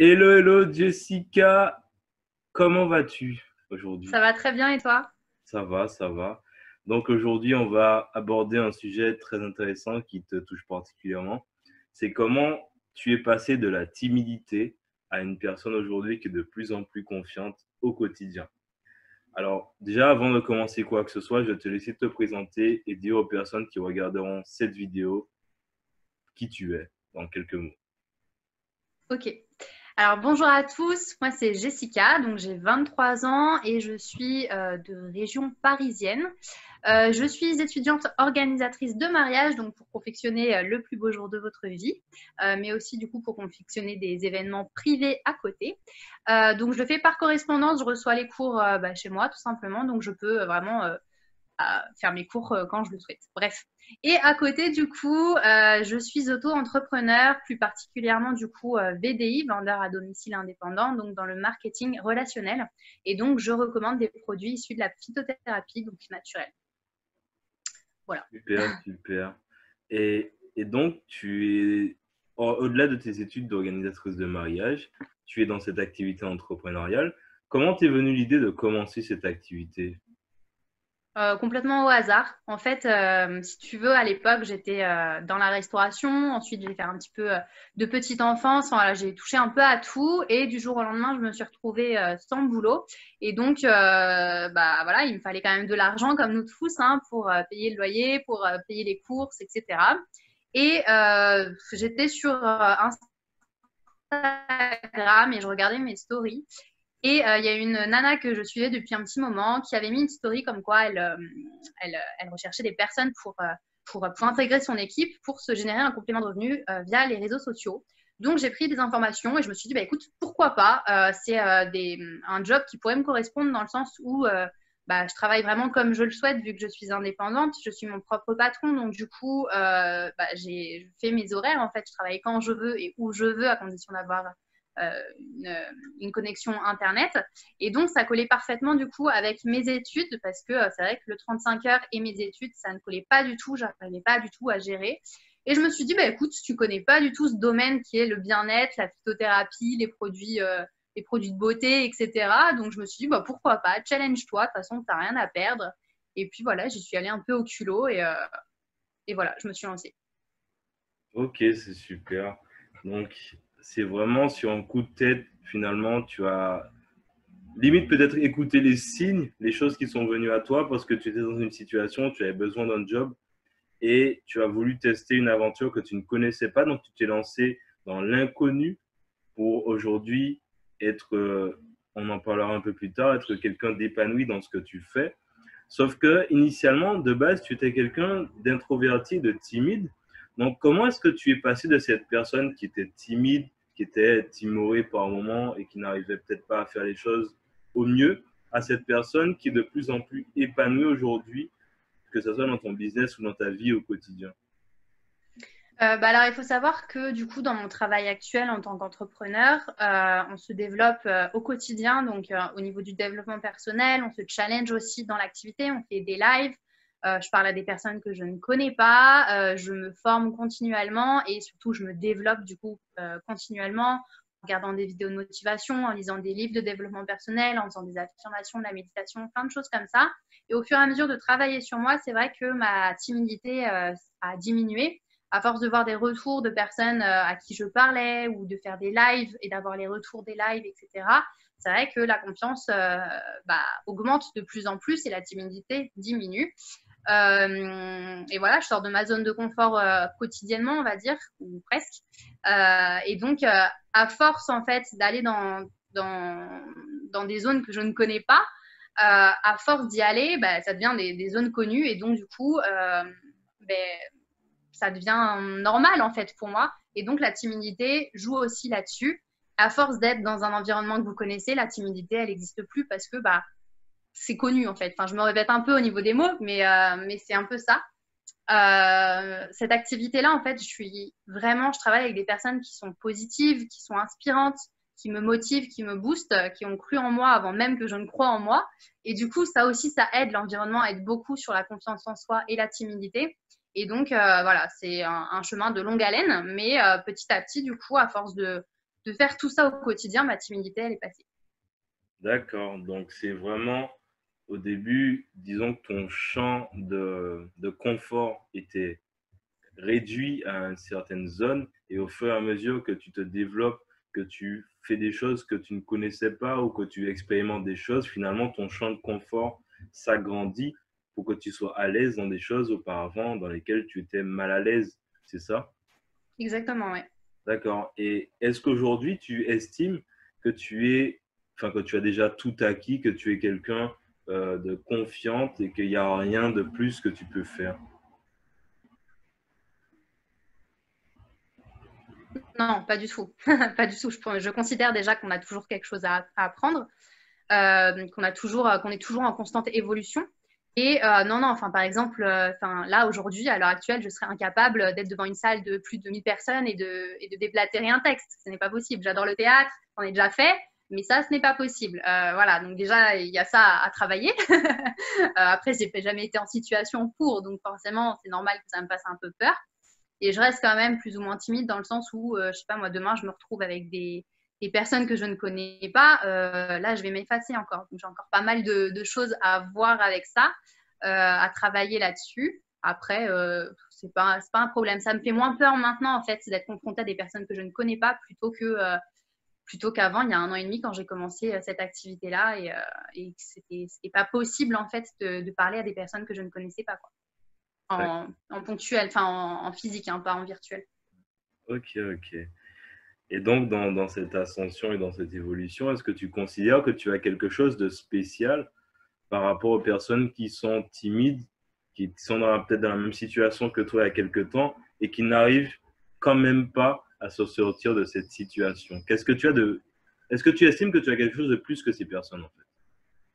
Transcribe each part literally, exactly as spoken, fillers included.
Hello, hello Jessica, comment vas-tu aujourd'hui? Ça va très bien et toi? Ça va, ça va. Donc aujourd'hui, on va aborder un sujet très intéressant qui te touche particulièrement. C'est comment tu es passé de la timidité à une personne aujourd'hui qui est de plus en plus confiante au quotidien. Alors déjà, avant de commencer quoi que ce soit, je vais te laisser te présenter et dire aux personnes qui regarderont cette vidéo qui tu es en quelques mots. Ok. Alors, bonjour à tous, moi c'est Jessica, donc j'ai vingt-trois ans et je suis euh, de région parisienne. Euh, je suis étudiante organisatrice de mariage, donc pour confectionner euh, le plus beau jour de votre vie, euh, mais aussi du coup pour confectionner des événements privés à côté. Euh, donc je le fais par correspondance, je reçois les cours euh, bah, chez moi tout simplement, donc je peux euh, vraiment euh, à faire mes cours quand je le souhaite. Bref. Et à côté, du coup, euh, je suis auto-entrepreneur, plus particulièrement, du coup, euh, V D I, vendeur à domicile indépendant, donc dans le marketing relationnel. Et donc, je recommande des produits issus de la phytothérapie, donc naturelle. Voilà. Super, super. Et, et donc, tu es, au-delà de tes études d'organisatrice de mariage, tu es dans cette activité entrepreneuriale. Comment t'es venue l'idée de commencer cette activité ? Euh, complètement au hasard. En fait, euh, si tu veux, à l'époque, j'étais euh, dans la restauration. Ensuite, j'ai fait un petit peu euh, de petite enfance. Enfin, voilà, j'ai touché un peu à tout. Et du jour au lendemain, je me suis retrouvée euh, sans boulot. Et donc, euh, bah, voilà, il me fallait quand même de l'argent, comme nous tous, hein, pour euh, payer le loyer, pour euh, payer les courses, et cetera. Et euh, j'étais sur euh, Instagram et je regardais mes stories. Et il euh, y a une nana que je suivais depuis un petit moment qui avait mis une story comme quoi elle, euh, elle, elle recherchait des personnes pour, euh, pour, pour intégrer son équipe, pour se générer un complément de revenus euh, via les réseaux sociaux. Donc, j'ai pris des informations et je me suis dit, bah, écoute, pourquoi pas euh, c'est euh, des, un job qui pourrait me correspondre dans le sens où euh, bah, je travaille vraiment comme je le souhaite vu que je suis indépendante. Je suis mon propre patron. Donc, du coup, euh, bah, j'ai fait mes horaires. En fait, je travaille quand je veux et où je veux à condition d'avoir… Euh, une, une connexion internet et donc ça collait parfaitement du coup avec mes études parce que euh, c'est vrai que le trente-cinq heures et mes études ça ne collait pas du tout, j'arrivais pas du tout à gérer et je me suis dit bah écoute tu connais pas du tout ce domaine qui est le bien-être, la phytothérapie, les produits, euh, les produits de beauté etc donc je me suis dit bah pourquoi pas, challenge-toi de toute façon t'as rien à perdre et puis voilà j'y suis allée un peu au culot et, euh, et voilà je me suis lancée. Ok c'est super donc c'est vraiment sur un coup de tête, finalement, tu as limite peut-être écouté les signes, les choses qui sont venues à toi parce que tu étais dans une situation, tu avais besoin d'un job et tu as voulu tester une aventure que tu ne connaissais pas. Donc, tu t'es lancé dans l'inconnu pour aujourd'hui être, on en parlera un peu plus tard, être quelqu'un d'épanoui dans ce que tu fais. Sauf que initialement, de base, tu étais quelqu'un d'introverti, de timide. Donc, comment est-ce que tu es passé de cette personne qui était timide, qui était timorée par moment et qui n'arrivait peut-être pas à faire les choses au mieux, à cette personne qui est de plus en plus épanouie aujourd'hui, que ce soit dans ton business ou dans ta vie au quotidien ? Euh, bah alors, il faut savoir que du coup, dans mon travail actuel en tant qu'entrepreneur, euh, on se développe euh, au quotidien, donc euh, au niveau du développement personnel, on se challenge aussi dans l'activité, on fait des lives. Euh, je parle à des personnes que je ne connais pas, euh, je me forme continuellement et surtout je me développe du coup euh, continuellement en regardant des vidéos de motivation, en lisant des livres de développement personnel, en faisant des affirmations, de la méditation, plein de choses comme ça. Et au fur et à mesure de travailler sur moi, c'est vrai que ma timidité euh, a diminué à force de voir des retours de personnes euh, à qui je parlais ou de faire des lives et d'avoir les retours des lives, et cetera. C'est vrai que la confiance euh, bah, augmente de plus en plus et la timidité diminue. Euh, et voilà, je sors de ma zone de confort euh, quotidiennement, on va dire, ou presque. Euh, et donc, euh, à force, en fait, d'aller dans, dans, dans des zones que je ne connais pas, euh, à force d'y aller, bah, ça devient des, des zones connues. Et donc, du coup, euh, bah, ça devient normal, en fait, pour moi. Et donc, la timidité joue aussi là-dessus. À force d'être dans un environnement que vous connaissez, la timidité, elle n'existe plus parce que, bah, c'est connu en fait. Enfin, je me répète un peu au niveau des mots, mais, euh, mais c'est un peu ça. Euh, cette activité-là, en fait, je suis vraiment, je travaille avec des personnes qui sont positives, qui sont inspirantes, qui me motivent, qui me boostent, qui ont cru en moi avant même que je ne croie en moi. Et du coup, ça aussi, ça aide. L'environnement aide beaucoup sur la confiance en soi et la timidité. Et donc, euh, voilà, c'est un, un chemin de longue haleine, mais euh, petit à petit, du coup, à force de, de faire tout ça au quotidien, ma timidité, elle est passée. D'accord. Donc, c'est vraiment au début, disons que ton champ de, de confort était réduit à une certaine zone et au fur et à mesure que tu te développes, que tu fais des choses que tu ne connaissais pas ou que tu expérimentes des choses, finalement, ton champ de confort s'agrandit pour que tu sois à l'aise dans des choses auparavant dans lesquelles tu étais mal à l'aise, c'est ça? Exactement, oui. D'accord. Et est-ce qu'aujourd'hui, tu estimes que tu es, enfin, que tu as déjà tout acquis, que tu es quelqu'un euh, de confiante et qu'il n'y a rien de plus que tu peux faire? Non, pas du tout. Pas du tout. Je, je considère déjà qu'on a toujours quelque chose à, à apprendre, euh, qu'on a toujours, qu'on est toujours en constante évolution. Et euh, non, non, enfin, par exemple, euh, enfin, là, aujourd'hui, à l'heure actuelle, je serais incapable d'être devant une salle de plus de mille personnes et de, et de déblatérer un texte. Ce n'est pas possible. J'adore le théâtre, j'en ai déjà fait, mais ça, ce n'est pas possible. Euh, voilà, donc déjà, il y a ça à travailler. euh, après, je n'ai jamais été en situation pour, donc forcément, c'est normal que ça me fasse un peu peur. Et je reste quand même plus ou moins timide dans le sens où, euh, je ne sais pas, moi, demain, je me retrouve avec des, des personnes que je ne connais pas. Euh, là, je vais m'effacer encore. Donc, j'ai encore pas mal de, de choses à voir avec ça. Euh, à travailler là-dessus. Après, euh, c'est pas, c'est pas un problème. Ça me fait moins peur maintenant, en fait, c'est d'être confrontée à des personnes que je ne connais pas plutôt que euh, plutôt qu'avant, il y a un an et demi, quand j'ai commencé euh, cette activité-là et, euh, et c'était, c'était pas possible, en fait, de, de parler à des personnes que je ne connaissais pas, quoi. En, ouais. en ponctuel, enfin, en, en physique, hein, pas en virtuel. Ok, ok. Et donc, dans, dans cette ascension et dans cette évolution, est-ce que tu considères que tu as quelque chose de spécial par rapport aux personnes qui sont timides, qui sont dans, peut-être dans la même situation que toi il y a quelque temps et qui n'arrivent quand même pas à se sortir de cette situation? Qu'est-ce que tu as de... Est-ce que tu estimes que tu as quelque chose de plus que ces personnes, en fait?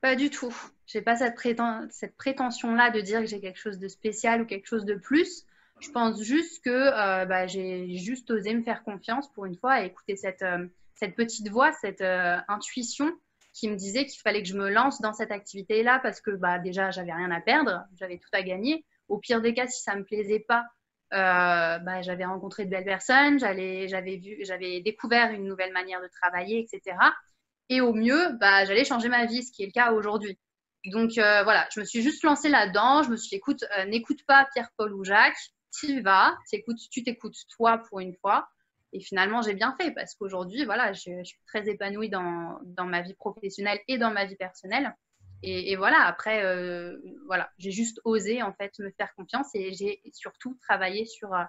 Pas du tout. Je n'ai pas cette, prétent... cette prétention-là de dire que j'ai quelque chose de spécial ou quelque chose de plus. Je pense juste que euh, bah, j'ai juste osé me faire confiance pour une fois et écouter cette, euh, cette petite voix, cette euh, intuition qui me disait qu'il fallait que je me lance dans cette activité-là parce que bah, déjà, j'avais rien à perdre, j'avais tout à gagner. Au pire des cas, si ça ne me plaisait pas, euh, bah, j'avais rencontré de belles personnes, j'allais, j'avais vu, j'avais découvert une nouvelle manière de travailler, et cetera. Et au mieux, bah, j'allais changer ma vie, ce qui est le cas aujourd'hui. Donc euh, voilà, je me suis juste lancée là-dedans. Je me suis dit, écoute, euh, n'écoute pas Pierre, Paul ou Jacques, tu y vas, tu t'écoutes toi pour une fois. Et finalement, j'ai bien fait parce qu'aujourd'hui, voilà, je, je suis très épanouie dans, dans ma vie professionnelle et dans ma vie personnelle. Et, et voilà, après, euh, voilà, j'ai juste osé en fait me faire confiance et j'ai surtout travaillé sur, euh,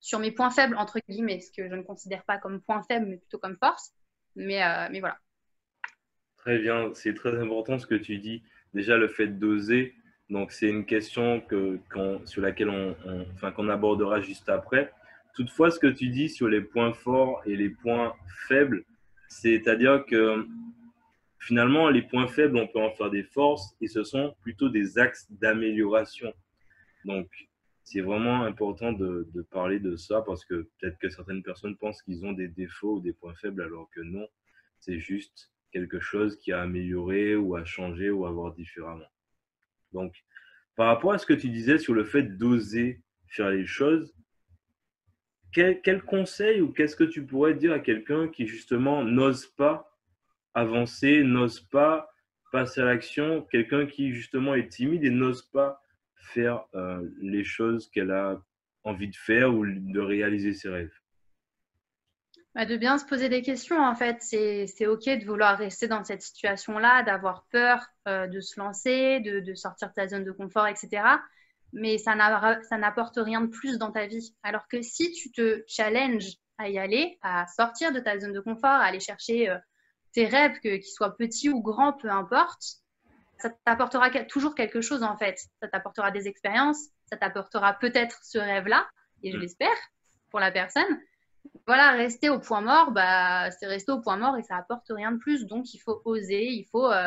sur mes points faibles, entre guillemets, ce que je ne considère pas comme point faible, mais plutôt comme force. Mais, euh, mais voilà. Très bien, c'est très important ce que tu dis. Déjà, le fait d'oser, donc c'est une question que, qu'on, sur laquelle on, on, enfin, qu'on abordera juste après. Toutefois, ce que tu dis sur les points forts et les points faibles, c'est-à-dire que finalement, les points faibles, on peut en faire des forces et ce sont plutôt des axes d'amélioration. Donc, c'est vraiment important de, de parler de ça parce que peut-être que certaines personnes pensent qu'ils ont des défauts ou des points faibles alors que non, c'est juste quelque chose qui a amélioré ou à changer ou à voir différemment. Donc, par rapport à ce que tu disais sur le fait d'oser faire les choses, Quel, quel conseil ou qu'est-ce que tu pourrais dire à quelqu'un qui justement n'ose pas avancer, n'ose pas passer à l'action, quelqu'un qui justement est timide et n'ose pas faire euh, les choses qu'elle a envie de faire ou de réaliser ses rêves? Bah, de bien se poser des questions en fait. C'est, c'est ok de vouloir rester dans cette situation-là, d'avoir peur euh, de se lancer, de, de sortir de ta zone de confort, et cetera. Mais ça, ça n'apporte rien de plus dans ta vie. Alors que si tu te challenges à y aller, à sortir de ta zone de confort, à aller chercher euh, tes rêves, que, qu'ils soient petits ou grands, peu importe, ça t'apportera toujours quelque chose en fait. Ça t'apportera des expériences, ça t'apportera peut-être ce rêve-là, et je l'espère, pour la personne. Voilà, rester au point mort, bah, c'est rester au point mort et ça apporte rien de plus. Donc, il faut oser, il faut... Euh,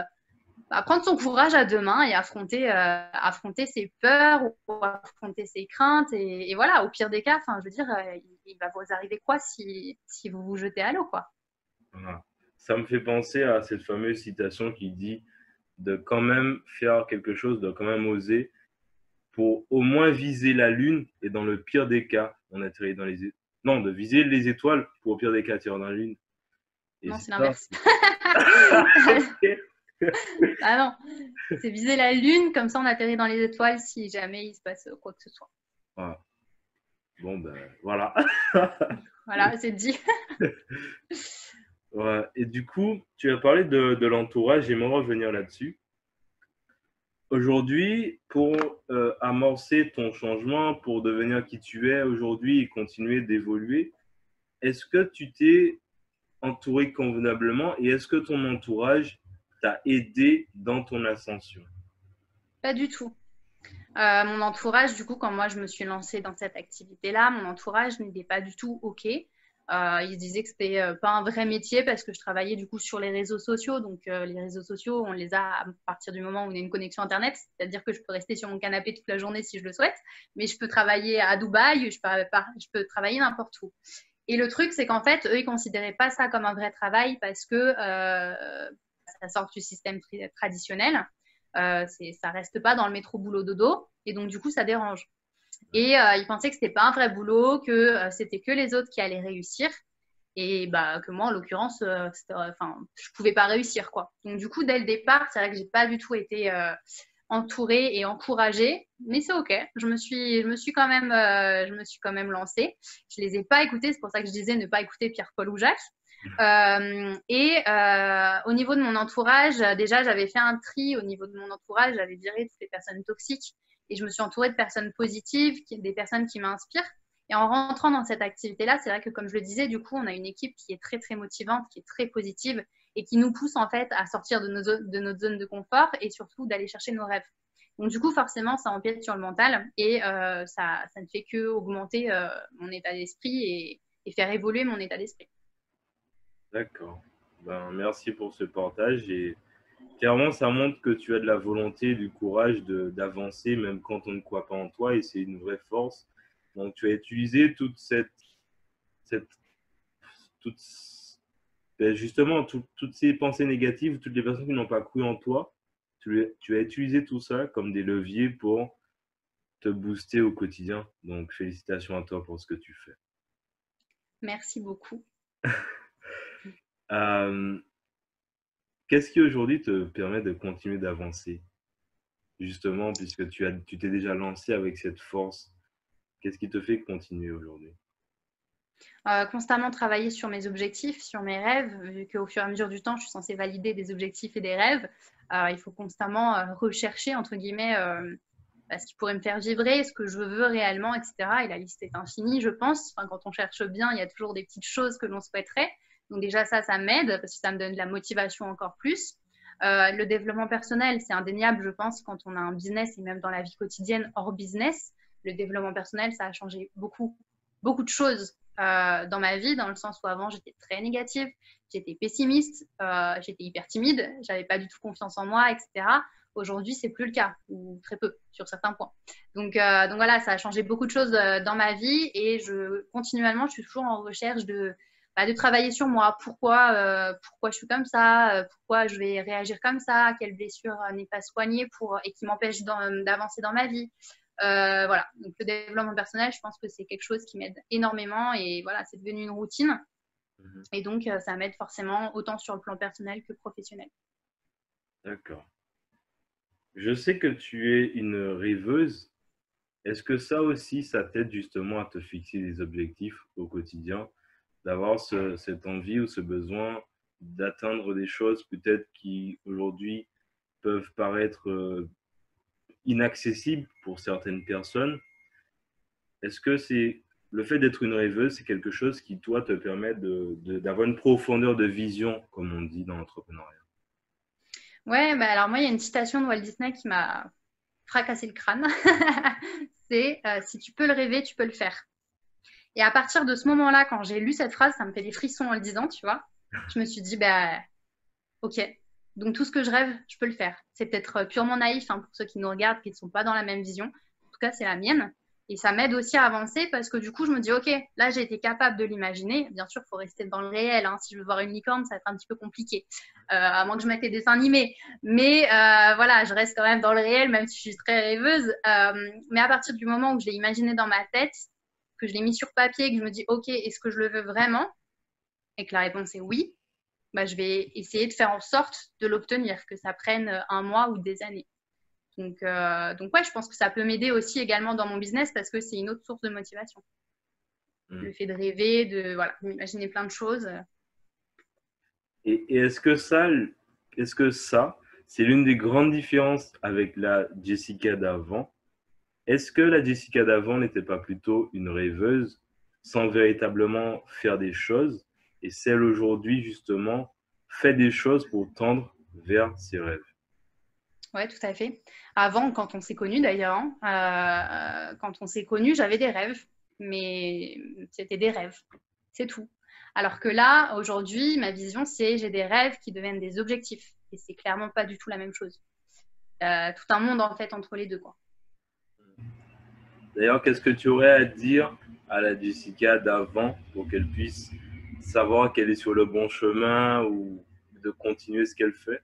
Bah, prendre son courage à deux mains et affronter, euh, affronter ses peurs ou affronter ses craintes. Et, et voilà, au pire des cas, je veux dire, euh, il va vous arriver quoi si, si vous vous jetez à l'eau, quoi. Voilà. Ça me fait penser à cette fameuse citation qui dit de quand même faire quelque chose, de quand même oser pour au moins viser la lune et dans le pire des cas, on atterrit dans les étoiles. Non, de viser les étoiles pour au pire des cas, atterrir dans la lune. Non, c'est l'inverse. Ah non, c'est viser la lune, comme ça on atterrit dans les étoiles si jamais il se passe quoi que ce soit. Ah. Bon ben voilà. Voilà, c'est dit. Ouais. Et du coup, tu as parlé de, de l'entourage, j'aimerais revenir là-dessus. Aujourd'hui, pour euh, amorcer ton changement, pour devenir qui tu es aujourd'hui et continuer d'évoluer, est-ce que tu t'es entouré convenablement et est-ce que ton entourage t'a aidé dans ton ascension? Pas du tout. Euh, mon entourage, du coup, quand moi je me suis lancée dans cette activité-là, mon entourage n'était pas du tout OK. Euh, ils disaient que c'était euh, pas un vrai métier parce que je travaillais du coup sur les réseaux sociaux. Donc, euh, les réseaux sociaux, on les a à partir du moment où on a une connexion Internet. C'est-à-dire que je peux rester sur mon canapé toute la journée si je le souhaite, mais je peux travailler à Dubaï, je peux, je peux travailler n'importe où. Et le truc, c'est qu'en fait, eux, ils ne considéraient pas ça comme un vrai travail parce que euh, ça sort du système traditionnel. Euh, ça ne reste pas dans le métro boulot dodo et donc, du coup, ça dérange. Et euh, ils pensaient que ce n'était pas un vrai boulot, que euh, c'était que les autres qui allaient réussir et bah, que moi, en l'occurrence, euh, euh, je ne pouvais pas réussir, quoi. Donc, du coup, dès le départ, c'est vrai que je n'ai pas du tout été euh, entourée et encouragée, mais c'est OK. Je me suis, je me suis, quand même, euh, je me suis quand même lancée. Je ne les ai pas écoutés. C'est pour ça que je disais ne pas écouter Pierre, Paul ou Jacques. Euh, et euh, au niveau de mon entourage, déjà, j'avais fait un tri. Au niveau de mon entourage, j'avais viré toutes les personnes toxiques. Et je me suis entourée de personnes positives, des personnes qui m'inspirent. Et en rentrant dans cette activité-là, c'est vrai que, comme je le disais, du coup, on a une équipe qui est très, très motivante, qui est très positive et qui nous pousse, en fait, à sortir de, nos, de notre zone de confort et surtout d'aller chercher nos rêves. Donc, du coup, forcément, ça empiète sur le mental et euh, ça, ça ne fait qu'augmenter euh, mon état d'esprit et, et faire évoluer mon état d'esprit. D'accord. Ben, merci pour ce partage et... Clairement, ça montre que tu as de la volonté, du courage d'avancer, même quand on ne croit pas en toi, et c'est une vraie force. Donc, tu as utilisé toute cette, cette toute, ben justement, tout, toutes ces pensées négatives, toutes les personnes qui n'ont pas cru en toi, tu, tu as utilisé tout ça comme des leviers pour te booster au quotidien. Donc, félicitations à toi pour ce que tu fais. Merci beaucoup. euh, Qu'est-ce qui aujourd'hui te permet de continuer d'avancer? Justement, puisque tu as, tu t'es déjà lancé avec cette force, qu'est-ce qui te fait continuer aujourd'hui? euh, Constamment travailler sur mes objectifs, sur mes rêves, vu qu'au fur et à mesure du temps, je suis censée valider des objectifs et des rêves. Euh, il faut constamment euh, rechercher, entre guillemets, euh, ce qui pourrait me faire vibrer, ce que je veux réellement, et cetera. Et la liste est infinie, je pense. Enfin, quand on cherche bien, il y a toujours des petites choses que l'on souhaiterait. Donc déjà, ça, ça m'aide parce que ça me donne de la motivation encore plus. Euh, le développement personnel, c'est indéniable, je pense, quand on a un business et même dans la vie quotidienne hors business. Le développement personnel, ça a changé beaucoup, beaucoup de choses euh, dans ma vie, dans le sens où avant, j'étais très négative, j'étais pessimiste, euh, j'étais hyper timide, j'avais pas du tout confiance en moi, et cetera. Aujourd'hui, c'est plus le cas, ou très peu, sur certains points. Donc, euh, donc voilà, ça a changé beaucoup de choses euh, dans ma vie et je, continuellement, je suis toujours en recherche de... de travailler sur moi, pourquoi, euh, pourquoi je suis comme ça, euh, pourquoi je vais réagir comme ça, quelle blessure euh, n'est pas soignée pour, et qui m'empêche d'avancer dans ma vie. Euh, voilà, donc le développement personnel, je pense que c'est quelque chose qui m'aide énormément et voilà, c'est devenu une routine. Mmh. Et donc, euh, ça m'aide forcément autant sur le plan personnel que professionnel. D'accord. Je sais que tu es une rêveuse. Est-ce que ça aussi, ça t'aide justement à te fixer des objectifs au quotidien ? D'avoir ce, cette envie ou ce besoin d'atteindre des choses peut-être qui aujourd'hui peuvent paraître euh, inaccessibles pour certaines personnes. Est-ce que c'est le fait d'être une rêveuse, c'est quelque chose qui, toi, te permet de, de, d'avoir une profondeur de vision, comme on dit dans l'entrepreneuriat? Ouais, bah alors moi, il y a une citation de Walt Disney qui m'a fracassé le crâne. C'est euh, « Si tu peux le rêver, tu peux le faire ». Et à partir de ce moment-là, quand j'ai lu cette phrase, ça me fait des frissons en le disant, tu vois. Je me suis dit, bah, ok, donc tout ce que je rêve, je peux le faire. C'est peut-être purement naïf hein, pour ceux qui nous regardent, qui ne sont pas dans la même vision. En tout cas, c'est la mienne. Et ça m'aide aussi à avancer parce que du coup, je me dis, ok, là, j'ai été capable de l'imaginer. Bien sûr, il faut rester dans le réel. Hein. Si je veux voir une licorne, ça va être un petit peu compliqué. Euh, à moins que je mette des dessins animés. Mais euh, voilà, je reste quand même dans le réel, même si je suis très rêveuse. Euh, mais à partir du moment où je l'ai imaginé dans ma tête, que je l'ai mis sur papier, que je me dis, ok, est-ce que je le veux vraiment? Et que la réponse est oui, bah, je vais essayer de faire en sorte de l'obtenir, que ça prenne un mois ou des années. Donc, euh, donc ouais, je pense que ça peut m'aider aussi également dans mon business parce que c'est une autre source de motivation. Mmh. Le fait de rêver, de voilà, m'imaginer plein de choses. Et, et est-ce que ça, est-ce que ça, c'est l'une des grandes différences avec la Jessica d'avant? Est-ce que la Jessica d'avant n'était pas plutôt une rêveuse sans véritablement faire des choses? Et celle aujourd'hui, justement, fait des choses pour tendre vers ses rêves. Oui, tout à fait. Avant, quand on s'est connus d'ailleurs, hein, euh, quand on s'est connus, j'avais des rêves, mais c'était des rêves, c'est tout. Alors que là, aujourd'hui, ma vision, c'est j'ai des rêves qui deviennent des objectifs. Et c'est clairement pas du tout la même chose. Euh, tout un monde, en fait, entre les deux, quoi. D'ailleurs, qu'est-ce que tu aurais à dire à la Jessica d'avant pour qu'elle puisse savoir qu'elle est sur le bon chemin ou de continuer ce qu'elle fait?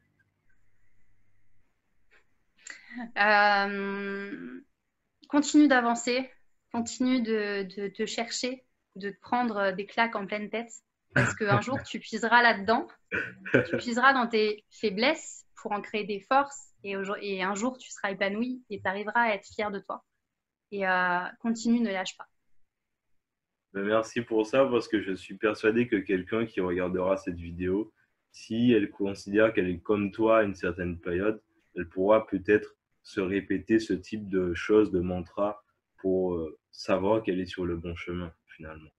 Euh, continue d'avancer, continue de, de, de chercher, de prendre des claques en pleine tête parce qu'un jour tu puiseras là-dedans, tu puiseras dans tes faiblesses pour en créer des forces et, et un jour tu seras épanoui et tu arriveras à être fier de toi. Et euh, continue, ne lâche pas. Merci pour ça parce que je suis persuadé que quelqu'un qui regardera cette vidéo, si elle considère qu'elle est comme toi à une certaine période, elle pourra peut-être se répéter ce type de choses, de mantra pour savoir qu'elle est sur le bon chemin finalement.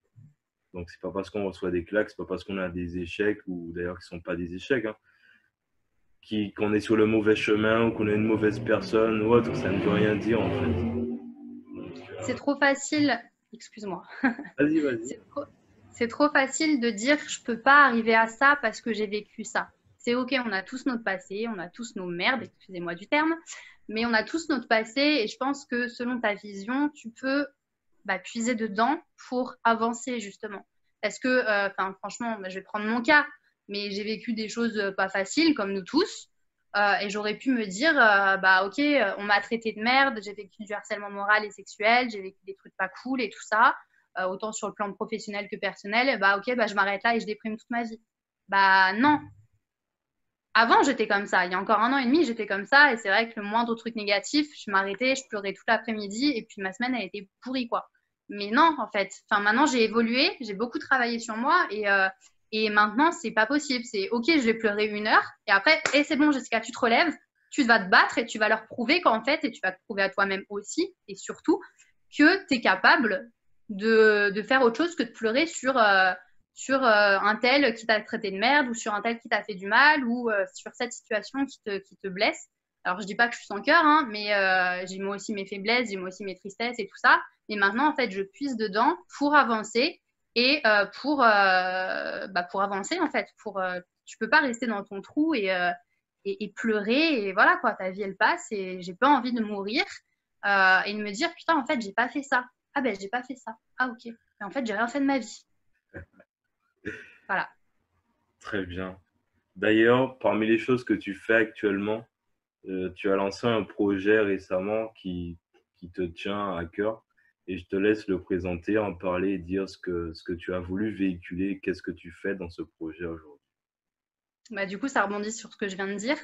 Donc, ce n'est pas parce qu'on reçoit des claques, ce n'est pas parce qu'on a des échecs ou d'ailleurs qui ne sont pas des échecs, hein, qui, qu'on est sur le mauvais chemin ou qu'on est une mauvaise personne ou autre, ça ne veut rien dire en fait. C'est trop facile. Excuse-moi. Vas-y, vas-y. C'est trop, c'est trop facile de dire je peux pas arriver à ça parce que j'ai vécu ça. C'est ok, on a tous notre passé, on a tous nos merdes, excusez-moi du terme, mais on a tous notre passé et je pense que selon ta vision, tu peux bah, puiser dedans pour avancer justement. Parce que, euh, franchement, bah, je vais prendre mon cas, mais j'ai vécu des choses pas faciles comme nous tous euh, et j'aurais pu me dire euh, bah ok, on m'a traité de merde, j'ai vécu du harcèlement moral et sexuel, j'ai vécu des trucs pas cool et tout ça, euh, autant sur le plan professionnel que personnel, bah ok, bah, je m'arrête là et je déprime toute ma vie. Bah non. Avant, j'étais comme ça. Il y a encore un an et demi, j'étais comme ça. Et c'est vrai que le moindre truc négatif, je m'arrêtais, je pleurais toute l'après-midi. Et puis, ma semaine, elle était pourrie, quoi. Mais non, en fait. Enfin, maintenant, j'ai évolué. J'ai beaucoup travaillé sur moi. Et, euh, et maintenant, c'est pas possible. C'est OK, je vais pleurer une heure. Et après, et c'est bon, Jessica, tu te relèves. Tu vas te battre et tu vas leur prouver qu'en fait, et tu vas te prouver à toi-même aussi et surtout que tu es capable de, de faire autre chose que de pleurer sur... Euh, sur euh, un tel qui t'a traité de merde ou sur un tel qui t'a fait du mal ou euh, sur cette situation qui te, qui te blesse. Alors, je dis pas que je suis sans cœur, hein, mais euh, j'ai moi aussi mes faiblesses, j'ai moi aussi mes tristesses et tout ça. Mais maintenant, en fait, je puise dedans pour avancer et euh, pour, euh, bah, pour avancer, en fait. Pour, euh, tu peux pas rester dans ton trou et, euh, et, et pleurer et voilà, quoi, ta vie, elle passe et j'ai pas envie de mourir euh, et de me dire, putain, en fait, j'ai pas fait ça. Ah ben, j'ai pas fait ça. Ah, ok. Mais en fait, j'ai rien fait de ma vie. Voilà. Très bien. D'ailleurs, parmi les choses que tu fais actuellement, euh, tu as lancé un projet récemment qui, qui te tient à cœur et je te laisse le présenter, en parler et dire ce que, ce que tu as voulu véhiculer, qu'est-ce que tu fais dans ce projet aujourd'hui. Bah, du coup, ça rebondit sur ce que je viens de dire.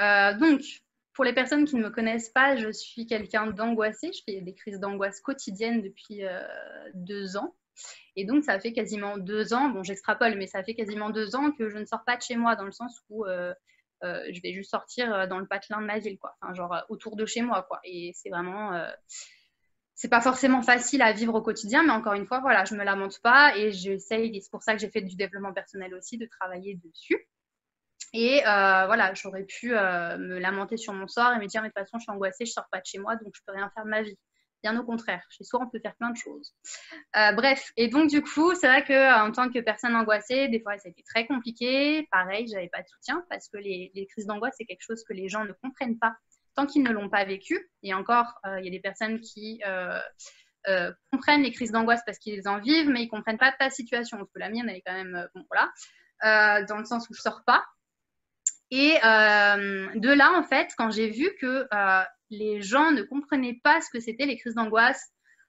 Euh, donc, pour les personnes qui ne me connaissent pas, je suis quelqu'un d'angoissé. Je fais des crises d'angoisse quotidiennes depuis euh, deux ans. Et donc, ça fait quasiment deux ans, bon, j'extrapole, mais ça fait quasiment deux ans que je ne sors pas de chez moi, dans le sens où euh, euh, je vais juste sortir dans le patelin de ma ville, quoi. Enfin, genre autour de chez moi, quoi. Et c'est vraiment, euh, c'est pas forcément facile à vivre au quotidien, mais encore une fois, voilà, je me lamente pas et j'essaye, et c'est pour ça que j'ai fait du développement personnel aussi, de travailler dessus. Et euh, voilà, j'aurais pu euh, me lamenter sur mon sort et me dire, mais de toute façon, je suis angoissée, je sors pas de chez moi, donc je peux rien faire de ma vie. Bien au contraire, chez soi, on peut faire plein de choses. Euh, bref, et donc du coup, c'est vrai qu'en tant que personne angoissée, des fois, ça a été très compliqué. Pareil, je n'avais pas de soutien parce que les, les crises d'angoisse, c'est quelque chose que les gens ne comprennent pas tant qu'ils ne l'ont pas vécu. Et encore, il euh, y a des personnes qui euh, euh, comprennent les crises d'angoisse parce qu'ils en vivent, mais ils ne comprennent pas ta situation. Parce que la mienne, elle est quand même, euh, bon, voilà, euh, dans le sens où je ne sors pas. Et euh, de là, en fait, quand j'ai vu que... Euh, les gens ne comprenaient pas ce que c'était les crises d'angoisse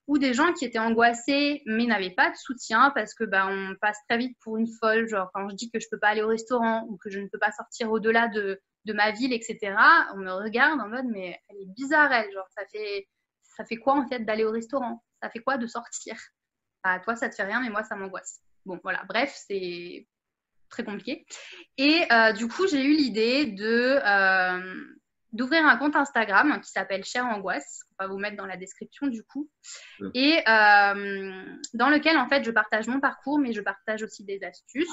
ou des gens qui étaient angoissés mais n'avaient pas de soutien parce que bah, on passe très vite pour une folle, genre quand je dis que je ne peux pas aller au restaurant ou que je ne peux pas sortir au-delà de, de ma ville, et cetera, on me regarde en mode mais elle est bizarre elle, genre ça fait, ça fait quoi en fait d'aller au restaurant? Ça fait quoi de sortir? Bah, toi ça te fait rien mais moi ça m'angoisse. Bon voilà, bref, c'est très compliqué. Et euh, du coup j'ai eu l'idée de... Euh, d'ouvrir un compte Instagram qui s'appelle Cher Angoisse, on va vous mettre dans la description du coup, mmh. et euh, dans lequel en fait je partage mon parcours, mais je partage aussi des astuces,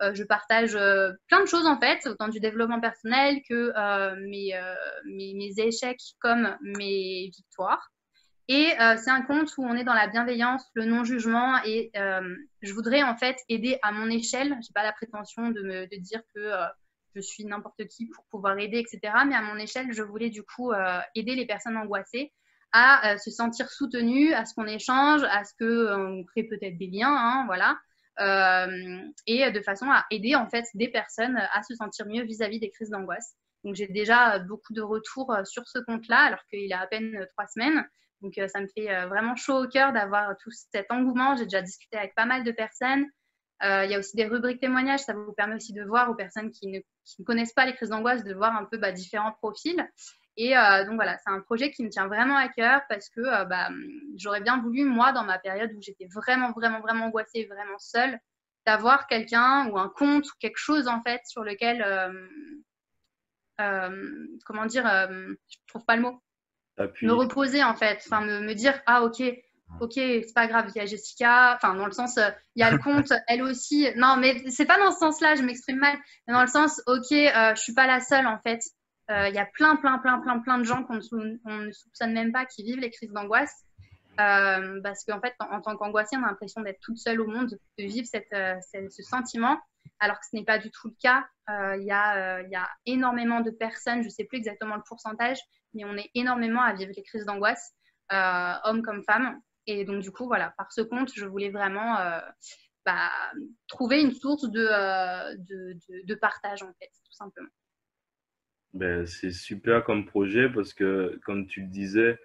euh, je partage euh, plein de choses en fait, autant du développement personnel que euh, mes, euh, mes, mes échecs comme mes victoires. Et euh, c'est un compte où on est dans la bienveillance, le non-jugement et euh, je voudrais en fait aider à mon échelle, j'ai pas la prétention de, me, de dire que... Euh, je suis n'importe qui pour pouvoir aider, et cetera. Mais à mon échelle, je voulais du coup euh, aider les personnes angoissées à euh, se sentir soutenues, à ce qu'on échange, à ce qu'on euh, crée peut-être des liens, hein, voilà. Euh, et de façon à aider en fait des personnes à se sentir mieux vis-à-vis des crises d'angoisse. Donc j'ai déjà beaucoup de retours sur ce compte-là, alors qu'il a à peine trois semaines. Donc euh, ça me fait euh, vraiment chaud au cœur d'avoir tout cet engouement. J'ai déjà discuté avec pas mal de personnes. Il euh, y a aussi des rubriques témoignages, ça vous permet aussi de voir aux personnes qui ne, qui ne connaissent pas les crises d'angoisse, de voir un peu bah, différents profils. Et euh, donc voilà, c'est un projet qui me tient vraiment à cœur parce que euh, bah, j'aurais bien voulu, moi, dans ma période où j'étais vraiment, vraiment, vraiment angoissée, vraiment seule, d'avoir quelqu'un ou un compte ou quelque chose en fait sur lequel, euh, euh, comment dire, euh, je ne trouve pas le mot, Appuyer. me reposer en fait, enfin me, me dire « Ah ok ». Ok, c'est pas grave, il y a Jessica, enfin dans le sens, il y a le compte, elle aussi. Non, mais c'est pas dans ce sens-là, je m'exprime mal. Mais dans le sens, ok, euh, je suis pas la seule en fait. Euh, il y a plein, plein, plein, plein, plein de gens qu'on ne, on ne soupçonne même pas qui vivent les crises d'angoisse. Euh, parce qu'en fait, en, en tant qu'angoissée, on a l'impression d'être toute seule au monde, de vivre cette, euh, cette, ce sentiment, alors que ce n'est pas du tout le cas. Euh, il y a, euh, il y a énormément de personnes, je sais plus exactement le pourcentage, mais on est énormément à vivre les crises d'angoisse, euh, hommes comme femmes. Et donc, du coup, voilà, par ce compte, je voulais vraiment euh, bah, trouver une source de, euh, de, de, de partage, en fait, tout simplement. Ben, c'est super comme projet parce que, comme tu le disais,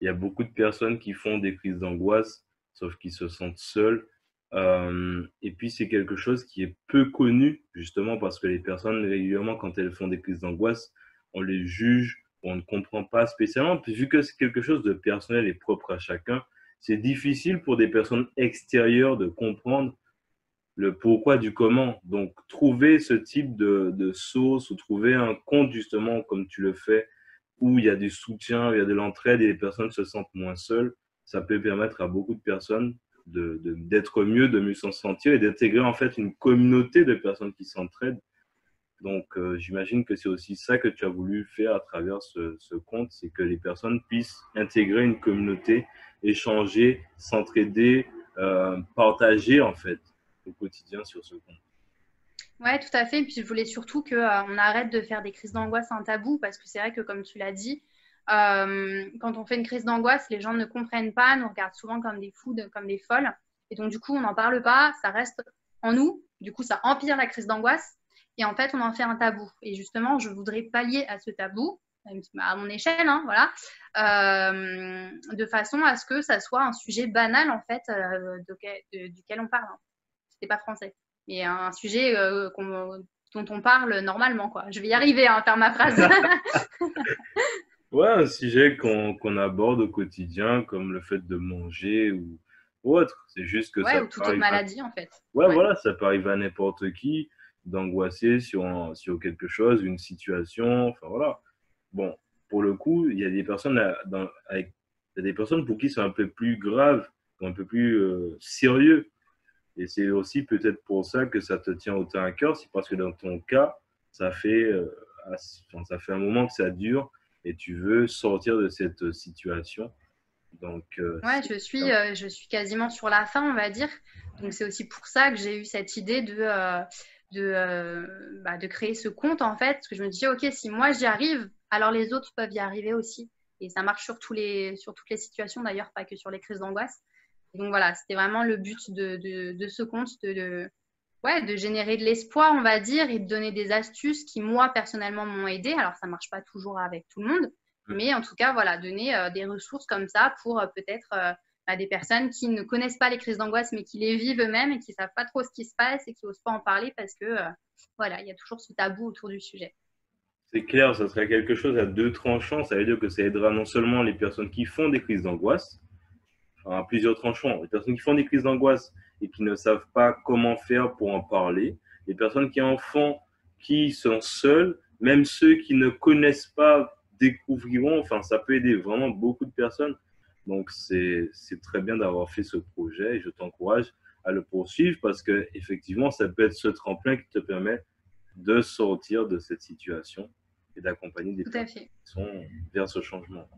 il y a beaucoup de personnes qui font des crises d'angoisse, sauf qu'ils se sentent seuls. Euh, et puis, c'est quelque chose qui est peu connu, justement, parce que les personnes, régulièrement, quand elles font des crises d'angoisse, on les juge, on ne comprend pas spécialement. Puis, vu que c'est quelque chose de personnel et propre à chacun, c'est difficile pour des personnes extérieures de comprendre le pourquoi du comment. Donc, trouver ce type de, de source ou trouver un compte, justement, comme tu le fais, où il y a du soutien, où il y a de l'entraide et les personnes se sentent moins seules, ça peut permettre à beaucoup de personnes de, de, d'être mieux, de mieux s'en sentir et d'intégrer en fait une communauté de personnes qui s'entraident. Donc, euh, j'imagine que c'est aussi ça que tu as voulu faire à travers ce, ce compte, c'est que les personnes puissent intégrer une communauté, échanger, s'entraider, euh, partager en fait au quotidien sur ce compte. Ouais, tout à fait. Et puis, je voulais surtout qu'on euh, arrête de faire des crises d'angoisse un tabou parce que c'est vrai que, comme tu l'as dit, euh, quand on fait une crise d'angoisse, les gens ne comprennent pas, nous regardent souvent comme des fous, comme des folles. Et donc, du coup, on n'en parle pas, ça reste en nous. Du coup, ça empire la crise d'angoisse. Et en fait, on en fait un tabou. Et justement, je voudrais pallier à ce tabou, à mon échelle, hein, voilà, euh, de façon à ce que ça soit un sujet banal, en fait, euh, de, de, duquel on parle. C'était pas français. Mais un sujet euh, qu'on, dont on parle normalement, quoi. Je vais y arriver à hein, faire ma phrase. Ouais, un sujet qu'on, qu'on aborde au quotidien, comme le fait de manger ou autre. C'est juste que ouais, ça ou toute autre maladie, à... en fait. Ouais, ouais, voilà, ça peut arriver à n'importe qui. D'angoisser sur, un, sur quelque chose, une situation, enfin voilà. Bon, pour le coup, il y a des personnes, à, dans, avec, il y a des personnes pour qui c'est un peu plus grave, un peu plus euh, sérieux. Et c'est aussi peut-être pour ça que ça te tient autant à cœur, c'est parce que dans ton cas, ça fait, euh, ça fait un moment que ça dure et tu veux sortir de cette situation. Donc, euh, ouais, je suis, euh, je suis quasiment sur la fin, on va dire. Donc c'est aussi pour ça que j'ai eu cette idée de... Euh... De, euh, bah, de créer ce compte en fait, parce que je me disais ok, si moi j'y arrive, alors les autres peuvent y arriver aussi, et ça marche sur, tous les, sur toutes les situations d'ailleurs, pas que sur les crises d'angoisse. Et donc voilà, c'était vraiment le but de, de, de ce compte, de, de, ouais, de générer de l'espoir on va dire, et de donner des astuces qui moi personnellement m'ont aidé. Alors ça marche pas toujours avec tout le monde, mais en tout cas voilà, donner euh, des ressources comme ça pour euh, peut-être euh, à des personnes qui ne connaissent pas les crises d'angoisse, mais qui les vivent eux-mêmes et qui ne savent pas trop ce qui se passe et qui n'osent pas en parler parce que euh, voilà, il y a toujours ce tabou autour du sujet. C'est clair, ça serait quelque chose à deux tranchants. Ça veut dire que ça aidera non seulement les personnes qui font des crises d'angoisse, enfin, à plusieurs tranchants, les personnes qui font des crises d'angoisse et qui ne savent pas comment faire pour en parler, les personnes qui en font, qui sont seules, même ceux qui ne connaissent pas découvriront, enfin, ça peut aider vraiment beaucoup de personnes. Donc, c'est très bien d'avoir fait ce projet et je t'encourage à le poursuivre parce qu'effectivement, ça peut être ce tremplin qui te permet de sortir de cette situation et d'accompagner des personnes qui sont vers ce changement.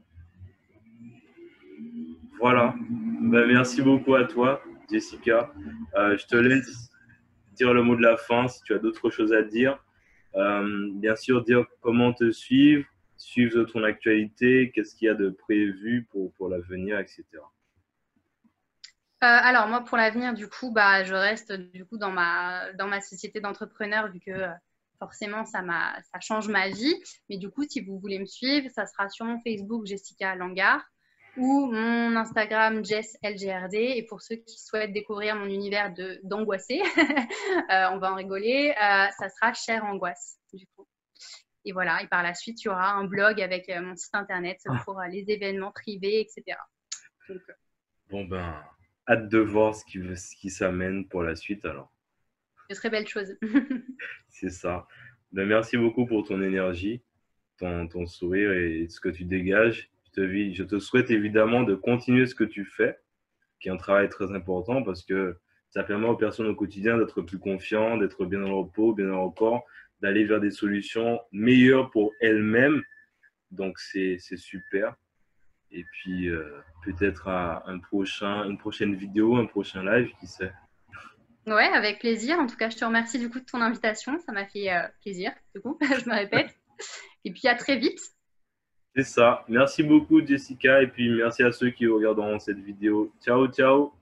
Voilà. Ben, merci beaucoup à toi, Jessica. Euh, je te laisse dire le mot de la fin si tu as d'autres choses à dire. Euh, bien sûr, dire comment te suivre, suivre ton actualité, qu'est-ce qu'il y a de prévu pour, pour l'avenir, et cetera. Euh, alors moi, pour l'avenir, du coup, bah, je reste du coup dans ma dans ma société d'entrepreneur vu que euh, forcément ça m'a ça change ma vie. Mais du coup, si vous voulez me suivre, ça sera sur mon Facebook Jessica Langard ou mon Instagram JessLGRD. Et pour ceux qui souhaitent découvrir mon univers de d'angoissé, euh, on va en rigoler, euh, ça sera Cher Angoisse du coup. Et voilà. Et par la suite, il y aura un blog avec euh, mon site internet pour euh, les événements privés, et cetera. Donc, euh... bon ben. Hâte de voir ce qui, ce qui s'amène pour la suite alors. De très belles choses. C'est ça. Ben, merci beaucoup pour ton énergie, ton, ton sourire et ce que tu dégages. Je te, vis, je te souhaite évidemment de continuer ce que tu fais, qui est un travail très important parce que ça permet aux personnes au quotidien d'être plus confiantes, d'être bien dans leur peau, bien dans leur corps, d'aller vers des solutions meilleures pour elles-mêmes. Donc, c'est super. Et puis, euh, peut-être à un prochain, une prochaine vidéo, un prochain live, qui sait. Ouais, avec plaisir. En tout cas, je te remercie du coup de ton invitation. Ça m'a fait euh, plaisir, du coup, je me répète. Et puis, à très vite. C'est ça. Merci beaucoup, Jessica. Et puis, merci à ceux qui regarderont cette vidéo. Ciao, ciao.